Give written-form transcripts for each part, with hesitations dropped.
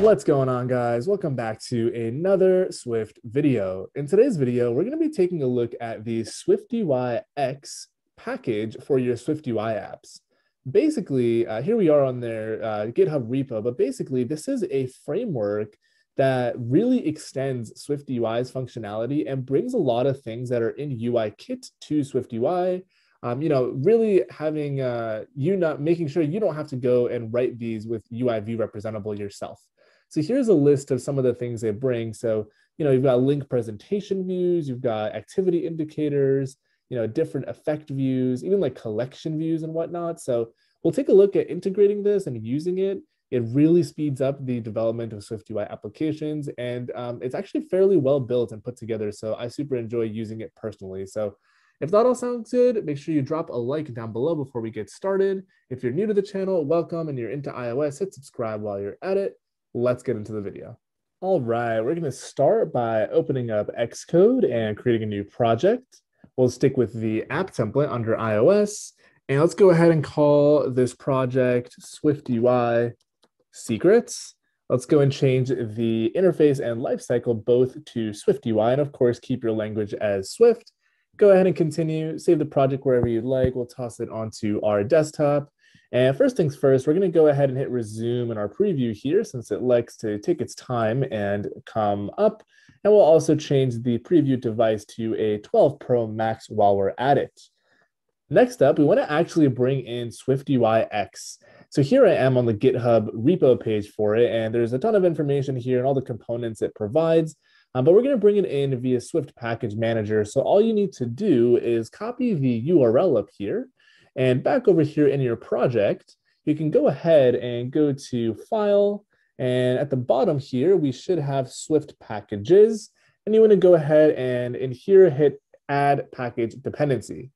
What's going on, guys? Welcome back to another Swift video. In today's video, we're going to be taking a look at the SwiftUIX package for your SwiftUI apps. Basically, here we are on their GitHub repo, but basically this is a framework that really extends SwiftUI's functionality and brings a lot of things that are in UIKit to SwiftUI. Really having making sure you don't have to go and write these with UIView representable yourself. So here's a list of some of the things they bring. So, you've got link presentation views, you've got activity indicators, different effect views, even like collection views and whatnot. So we'll take a look at integrating this and using it. It really speeds up the development of SwiftUI applications, and it's actually fairly well built and put together. So I super enjoy using it personally. So if that all sounds good, make sure you drop a like down below before we get started. If you're new to the channel, welcome, and you're into iOS, hit subscribe while you're at it. Let's get into the video. All right, we're gonna start by opening up Xcode and creating a new project. We'll stick with the app template under iOS, and let's go ahead and call this project SwiftUI Secrets. Let's go and change the interface and lifecycle both to SwiftUI, and of course, keep your language as Swift. Go ahead and continue, save the project wherever you'd like. We'll toss it onto our desktop. And first things first, we're going to go ahead and hit resume in our preview here since it likes to take its time and come up. And we'll also change the preview device to a 12 Pro Max while we're at it. Next up, we want to actually bring in SwiftUIX. So here I am on the GitHub repo page for it, and there's a ton of information here and all the components it provides. But we're going to bring it in via Swift Package Manager. So all you need to do is copy the URL up here, and back over here in your project, you can go ahead and go to File. And at the bottom here, we should have Swift Packages. And you want to go ahead and in here, hit Add Package Dependency.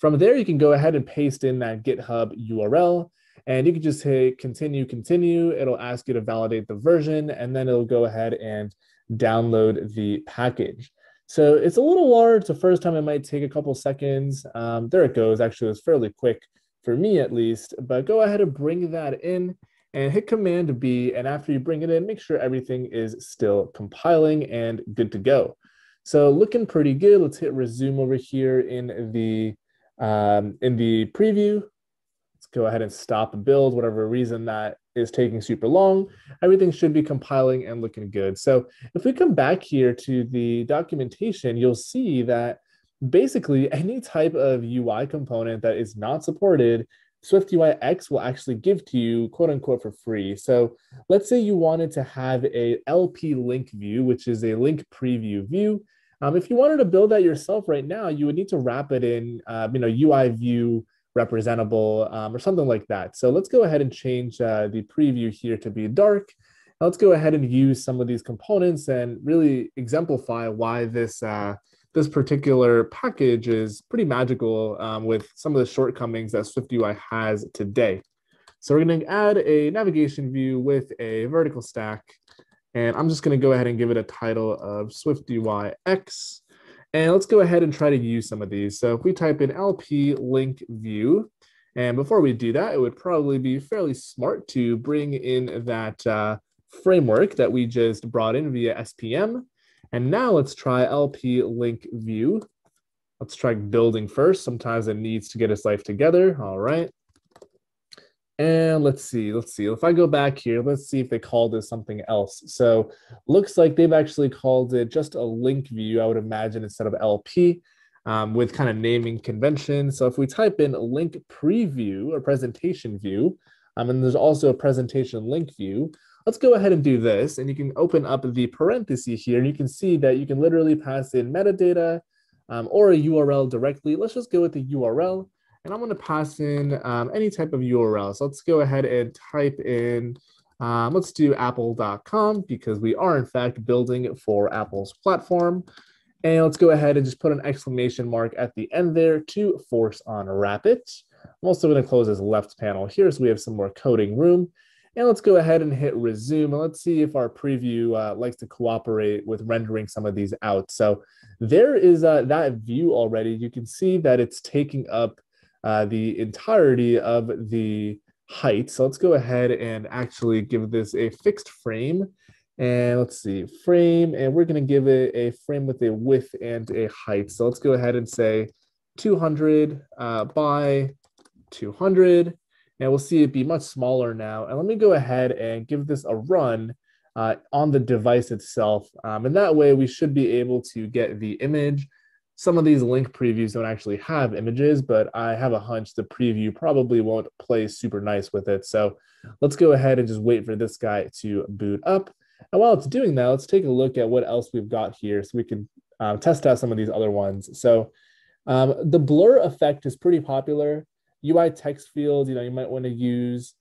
From there, you can go ahead and paste in that GitHub URL. And you can just hit Continue, Continue. It'll ask you to validate the version, and then it'll go ahead and download the package. So it's a little large. The first time it might take a couple seconds. There it goes. Actually, it was fairly quick for me at least, but go ahead and bring that in and hit Command B. And after you bring it in, make sure everything is still compiling and good to go. So looking pretty good. Let's hit resume over here in the preview. Let's go ahead and stop build, whatever reason that is taking super long. Everything should be compiling and looking good. So if we come back here to the documentation, you'll see that basically any type of UI component that is not supported, SwiftUIX will actually give to you, quote unquote, for free. So let's say you wanted to have a LPLinkView, which is a link preview view. If you wanted to build that yourself right now, you would need to wrap it in UIView representable or something like that. So let's go ahead and change the preview here to be dark. Now let's go ahead and use some of these components and really exemplify why this this particular package is pretty magical with some of the shortcomings that SwiftUI has today. So we're going to add a navigation view with a vertical stack, and I'm just going to go ahead and give it a title of SwiftUIX. And let's go ahead and try to use some of these. So if we type in LPLinkView, and before we do that, it would probably be fairly smart to bring in that framework that we just brought in via SPM. And now let's try LPLinkView. Let's try building first. Sometimes it needs to get its life together. All right. And let's see. If I go back here, let's see if they called it something else. So looks like they've actually called it just a link view, I would imagine, instead of LP, with kind of naming convention. So if we type in link preview or presentation view, and there's also a presentation link view, let's go ahead and do this. And you can open up the parenthesis here. And you can see that you can literally pass in metadata or a URL directly. Let's just go with the URL. And I'm going to pass in any type of URL. So let's go ahead and type in, let's do apple.com, because we are, in fact, building for Apple's platform. And let's go ahead and just put an exclamation mark at the end there to force unwrap it. I'm also going to close this left panel here so we have some more coding room. And let's go ahead and hit resume. And let's see if our preview likes to cooperate with rendering some of these out. So there is that view already. You can see that it's taking up the entirety of the height. So let's go ahead and actually give this a fixed frame. And let's see, frame, and we're going to give it a frame with a width and a height. So let's go ahead and say 200 by 200. And we'll see it be much smaller now. And let me go ahead and give this a run on the device itself. And that way we should be able to get the image. Some of these link previews don't actually have images, but I have a hunch the preview probably won't play super nice with it. So let's go ahead and just wait for this guy to boot up. And while it's doing that, let's take a look at what else we've got here so we can test out some of these other ones. So the blur effect is pretty popular. UI text fields, you might want to use.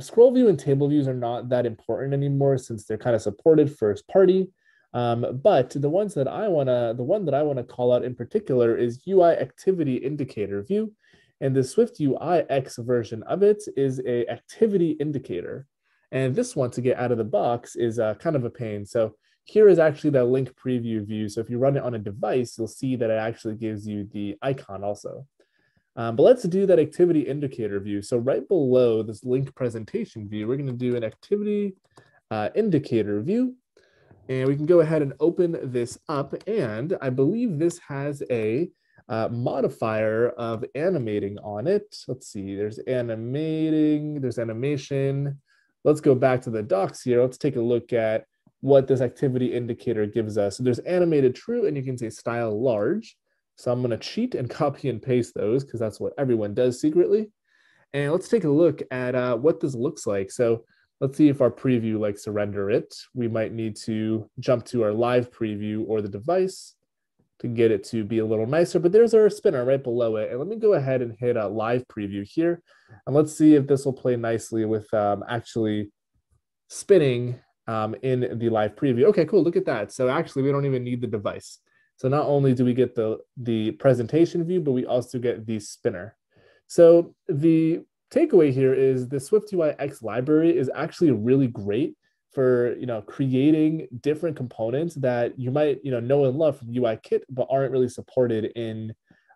Scroll view and table views are not that important anymore since they're kind of supported first party. But the one that I want to call out in particular is UI activity indicator view. And the SwiftUIX version of it is a activity indicator. And this one to get out of the box is kind of a pain. So here is actually that link preview view. So if you run it on a device, you'll see that it actually gives you the icon also. But let's do that activity indicator view. So right below this link presentation view, we're going to do an activity indicator view. And we can go ahead and open this up. And I believe this has a modifier of animating on it. Let's see, there's animating, there's animation. Let's go back to the docs here. Let's take a look at what this activity indicator gives us. So there's animated true, and you can say style large. So I'm going to cheat and copy and paste those because that's what everyone does secretly. And let's take a look at what this looks like. So let's see if our preview likes to render it. We might need to jump to our live preview or the device to get it to be a little nicer, but there's our spinner right below it. And let me go ahead and hit a live preview here. And let's see if this will play nicely with actually spinning in the live preview. Okay, cool, look at that. So actually we don't even need the device. So not only do we get the presentation view, but we also get the spinner. So the takeaway here is the SwiftUIX library is actually really great for creating different components that you might know and love from UIKit, but aren't really supported in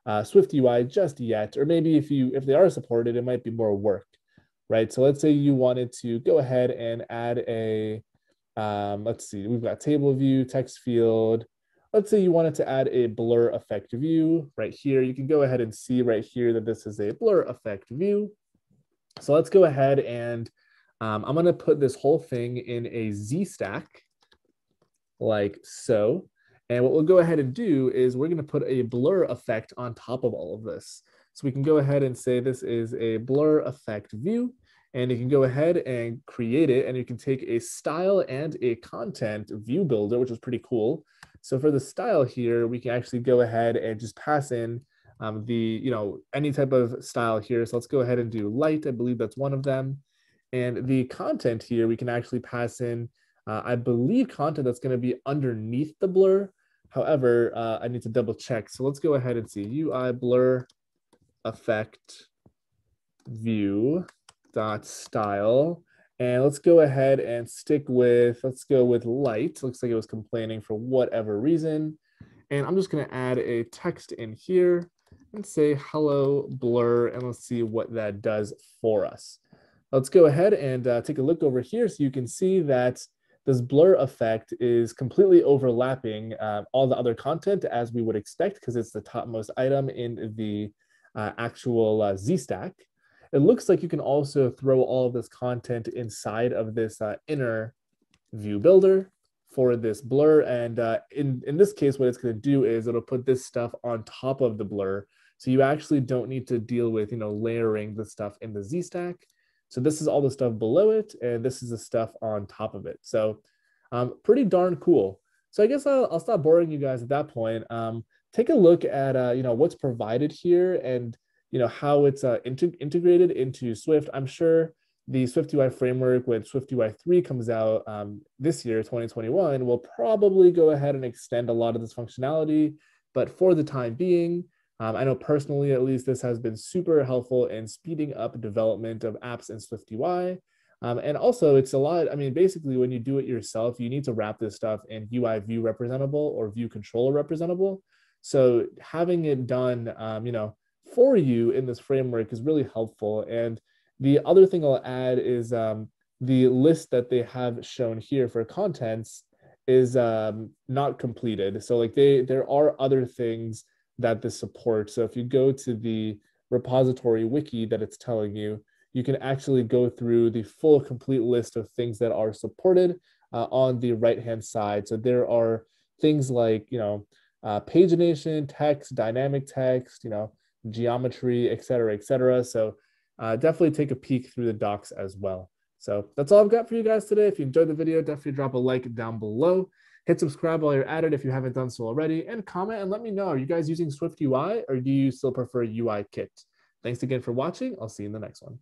SwiftUI just yet. Or maybe if they are supported, it might be more work, right? So let's say you wanted to go ahead and add a, let's see, we've got table view, text field. Let's say you wanted to add a blur effect view right here. You can go ahead and see right here that this is a blur effect view. So let's go ahead and I'm going to put this whole thing in a ZStack like so. And what we'll go ahead and do is we're going to put a blur effect on top of all of this. So we can go ahead and say this is a blur effect view. And you can go ahead and create it. And you can take a style and a content view builder, which is pretty cool. So for the style here, we can actually go ahead and just pass in any type of style here. So let's go ahead and do light. I believe that's one of them. And the content here, we can actually pass in, I believe, content that's going to be underneath the blur. However, I need to double check. So let's go ahead and see UI blur effect view dot style. And let's go ahead and let's go with light. Looks like it was complaining for whatever reason. And I'm just gonna add a text in here and say, hello, blur, and let's see what that does for us. Let's go ahead and take a look over here so you can see that this blur effect is completely overlapping all the other content as we would expect because it's the topmost item in the actual ZStack. It looks like you can also throw all of this content inside of this inner view builder for this blur. And in this case, what it's going to do is it'll put this stuff on top of the blur. So you actually don't need to deal with layering the stuff in the ZStack. So this is all the stuff below it, and this is the stuff on top of it. So pretty darn cool. So I guess I'll stop boring you guys at that point. Take a look at what's provided here and how it's integrated into Swift. I'm sure the SwiftUI framework when SwiftUI 3 comes out this year, 2021, will probably go ahead and extend a lot of this functionality. But for the time being, I know personally, at least, this has been super helpful in speeding up development of apps in SwiftUI. And also it's a lot, basically when you do it yourself, you need to wrap this stuff in UI view representable or view controller representable. So having it done, for you in this framework is really helpful. And The other thing I'll add is the list that they have shown here for contents is not completed. So like there are other things that this supports. So if you go to the repository wiki that it's telling you, you can actually go through the full complete list of things that are supported on the right-hand side. So there are things like, you know, pagination, text, dynamic text, you know, geometry, et cetera, et cetera. So definitely take a peek through the docs as well. So that's all I've got for you guys today. If you enjoyed the video, definitely drop a like down below. Hit subscribe while you're at it if you haven't done so already, and comment and let me know, are you guys using Swift UI or do you still prefer UIKit? Thanks again for watching. I'll see you in the next one.